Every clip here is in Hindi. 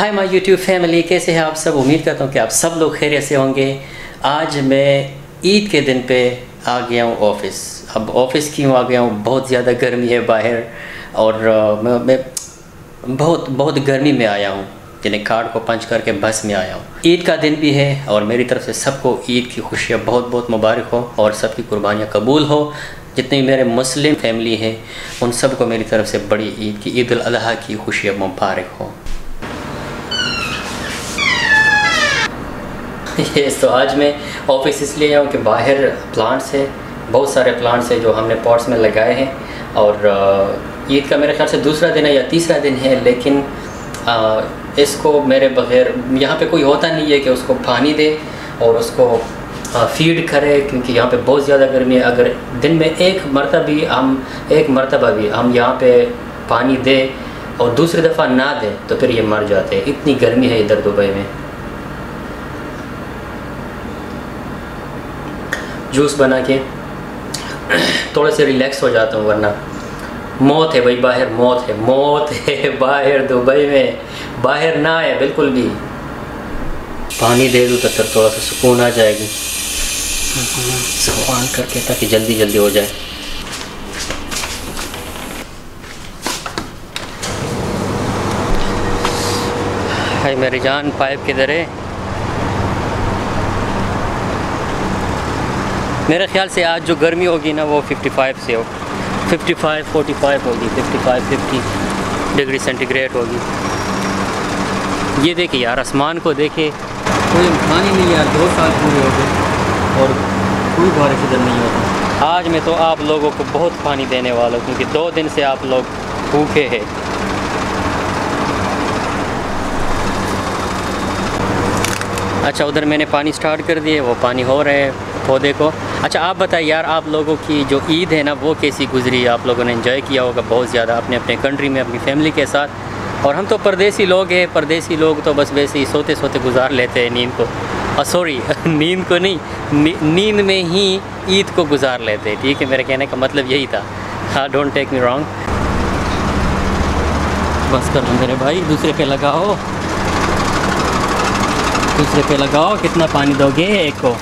हाय माय यूट्यूब फैमिली, कैसे हैं आप सब। उम्मीद करता हूँ कि आप सब लोग खैरियत से होंगे। आज मैं ईद के दिन पे आ गया हूँ ऑफ़िस। अब ऑफ़िस क्यों आ गया हूँ, बहुत ज़्यादा गर्मी है बाहर और मैं बहुत गर्मी में आया हूँ, यानी कार्ड को पंच करके बस में आया हूँ। ईद का दिन भी है और मेरी तरफ से सबको ईद की खुशियाँ बहुत मुबारक हो और सबकी कुर्बानियाँ कबूल हो। जितने मेरे मुस्लिम फैमिली हैं उन सबको मेरी तरफ से बड़ी ईद की ईद उल अज़हा की खुशियाँ मुबारक हो। तो आज मैं ऑफिस इसलिए आया हूँ कि बाहर प्लांट्स है, बहुत सारे प्लांट्स हैं जो हमने पॉट्स में लगाए हैं और ईद का मेरे ख्याल से दूसरा दिन है या तीसरा दिन है, लेकिन इसको मेरे बग़ैर यहाँ पे कोई होता नहीं है कि उसको पानी दे और उसको फीड करे, क्योंकि यहाँ पे बहुत ज़्यादा गर्मी है। अगर दिन में एक मरतबा भी हम यहाँ पर पानी दें और दूसरी दफ़ा ना दें तो फिर ये मर जाते हैं। इतनी गर्मी है इधर दुबई में। जूस बना के थोड़े से रिलैक्स हो जाता हूँ, वरना मौत है भाई बाहर, मौत है बाहर दुबई में। बाहर ना आए बिल्कुल भी। पानी दे दूँ तो फिर थोड़ा सा सुकून आ जाएगी, सुकून करके ताकि जल्दी हो जाए। हाय मेरी जान, पाइप किधर है? मेरे ख्याल से आज जो गर्मी होगी ना वो 55 से हो, 55 45 होगी, 55 50 डिग्री सेंटीग्रेड होगी। ये देखिए यार, आसमान को देखिए, कोई पानी नहीं यार। 2 साल पूरे हो गए और कोई बारिश इधर नहीं होती। आज मैं तो आप लोगों को बहुत पानी देने वाला हूँ क्योंकि 2 दिन से आप लोग भूखे हैं। अच्छा, उधर मैंने पानी स्टार्ट कर दिए, वो पानी हो रहे हैं पौधे को। अच्छा आप बताइए यार, आप लोगों की जो ईद है ना वो कैसी गुजरी? आप लोगों ने एंजॉय किया होगा बहुत ज़्यादा अपने अपने कंट्री में अपनी फैमिली के साथ। और हम तो परदेसी लोग हैं, परदेसी लोग तो बस वैसे ही सोते सोते गुजार लेते हैं नींद को। सॉरी नींद को नहीं, नींद में ही ईद को गुजार लेते हैं। ठीक है, मेरे कहने का मतलब यही था। हाँ, डोंट टेक मी रॉन्ग। बस करो मेरे भाई, दूसरे पे लगाओ। कितना पानी दोगे एक को?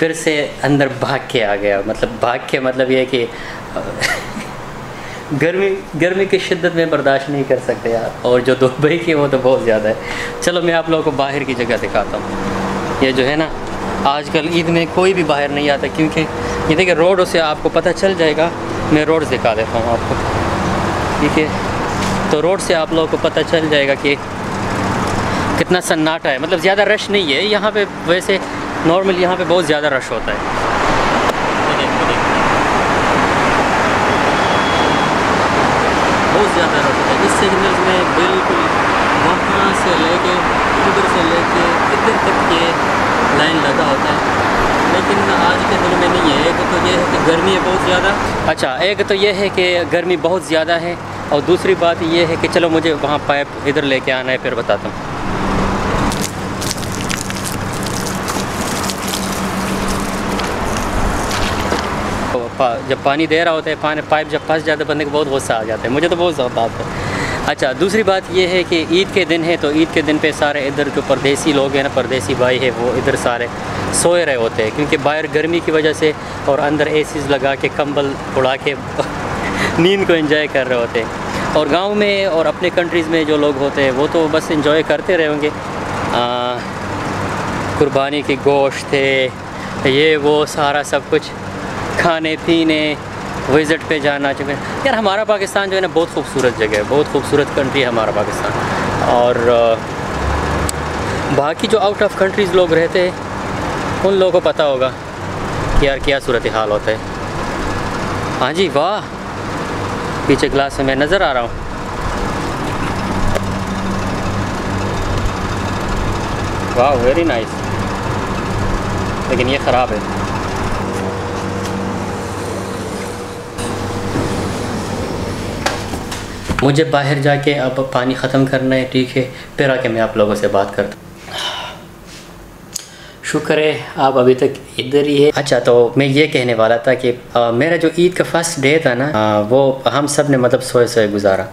फिर से अंदर भाग के आ गया, मतलब ये है कि गर्मी की शिद्दत में बर्दाश्त नहीं कर सकते यार। और जो दुबई की वो तो बहुत ज़्यादा है। चलो मैं आप लोगों को बाहर की जगह दिखाता हूँ। ये जो है ना, आजकल ईद में कोई भी बाहर नहीं आता क्योंकि ये देखिए रोडों से आपको पता चल जाएगा। मैं रोड दिखा देता हूँ आपको, ठीक है? तो रोड से आप लोगों को पता चल जाएगा कि कितना सन्नाटा है, मतलब ज़्यादा रश नहीं है यहाँ पे। वैसे नॉर्मल यहाँ पे बहुत ज़्यादा रश होता है, बहुत ज़्यादा रश होता है। इस सिग्नल में बिल्कुल वहाँ से लेके उधर से लेके इधर तक ये लाइन लगा होता है, लेकिन आज के दिन में नहीं है। एक तो ये है कि गर्मी है बहुत ज़्यादा। अच्छा, एक तो ये है कि गर्मी बहुत ज़्यादा है और दूसरी बात ये है कि चलो मुझे वहाँ पाइप इधर लेके आना है, फिर बताता हूँ। जब पानी दे रहा होता है पाइप जब फंस जाता है बंदे को बहुत गुस्सा आ जाता है, मुझे तो बहुत ज़्यादा आता है। अच्छा, दूसरी बात ये है कि ईद के दिन है तो ईद के दिन पे सारे इधर जो परदेसी लोग हैं ना, परदेसी भाई है, वो इधर सारे सोए रहे होते हैं क्योंकि बाहर गर्मी की वजह से और अंदर एसीज़ लगा के कंबल उड़ा के नींद को एंजॉय कर रहे होते हैं। और गांव में और अपने कंट्रीज़ में जो लोग होते हैं वो तो बस एंजॉय करते रहे होंगे। कुर्बानी के गोश्त थे, ये वो सारा सब कुछ, खाने पीने, विज़िट पे जाना। जो यार हमारा पाकिस्तान जो है ना बहुत खूबसूरत जगह है, बहुत खूबसूरत कंट्री है हमारा पाकिस्तान। और बाकी जो आउट ऑफ कंट्रीज़ लोग रहते हैं उन लोगों को पता होगा कि यार क्या सूरत हाल होता है। हाँ जी, वाह, पीछे ग्लास में मैं नज़र आ रहा हूँ। वाह, वेरी नाइस। लेकिन ये ख़राब है। मुझे बाहर जाके अब पानी ख़त्म करना है, ठीक है? फिर आके मैं आप लोगों से बात करता हूँ। शुक्र है आप अभी तक इधर ही है। अच्छा, तो मैं ये कहने वाला था कि मेरा जो ईद का फर्स्ट डे था ना वो हम सब ने मतलब सोए गुजारा।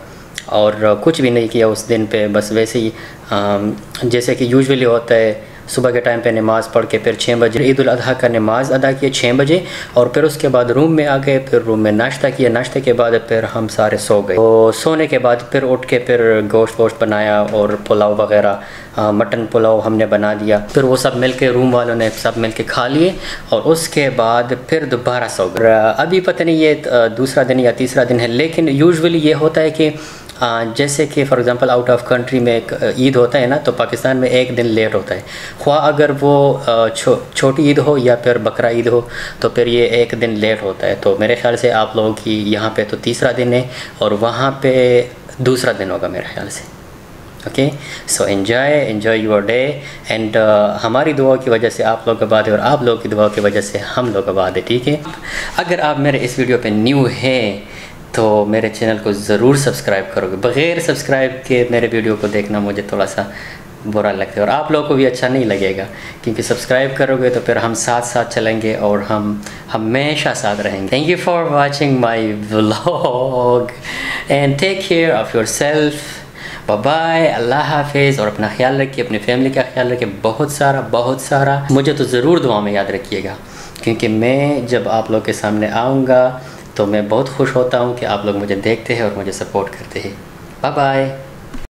और कुछ भी नहीं किया उस दिन पे, बस वैसे ही जैसे कि यूजुअली होता है। सुबह के टाइम पे नमाज़ पढ़ के फिर 6 बजे ईद उल अज़हा का नमाज़ अदा किए 6 बजे, और फिर उसके बाद रूम में आ गए, फिर रूम में नाश्ता किया, नाश्ते के बाद फिर हम सारे सो गए। तो सोने के बाद फिर उठ के फिर गोश्त वोश्त बनाया और पुलाव वग़ैरह, मटन पुलाव हमने बना दिया, फिर वो सब मिल के रूम वालों ने सब मिल के खा लिए और उसके बाद फिर दोबारा सो गए। अभी पता नहीं ये दूसरा दिन या तीसरा दिन है, लेकिन यूजुअली ये होता है कि जैसे कि for example out of country में एक ईद होता है ना, तो पाकिस्तान में एक दिन लेट होता है, ख्वा अगर वो छोटी ईद हो या फिर बकरा ईद हो, तो फिर ये एक दिन लेट होता है। तो मेरे ख्याल से आप लोगों की यहाँ पे तो तीसरा दिन है और वहाँ पे दूसरा दिन होगा मेरे ख्याल से। Okay, so enjoy your day and हमारी दुआ की वजह से आप लोग आबाद है और आप लोगों की दुआ की वजह से हम लोग आबाद है, ठीक है। अगर आप मेरे इस वीडियो पर न्यू हैं तो मेरे चैनल को ज़रूर सब्सक्राइब करोगे, बग़ैर सब्सक्राइब के मेरे वीडियो को देखना मुझे थोड़ा सा बुरा लगता है और आप लोगों को भी अच्छा नहीं लगेगा, क्योंकि सब्सक्राइब करोगे तो फिर हम साथ साथ चलेंगे और हम हमेशा साथ रहेंगे। Thank you for watching my vlog and take care of yourself. Bye bye, अल्लाह हाफिज़, और अपना ख्याल रखिए, अपनी फैमिली का ख्याल रखिए, बहुत सारा। मुझे तो ज़रूर दुआ में याद रखिएगा, क्योंकि मैं जब आप लोग के सामने आऊँगा तो मैं बहुत खुश होता हूँ कि आप लोग मुझे देखते हैं और मुझे सपोर्ट करते हैं। Bye bye.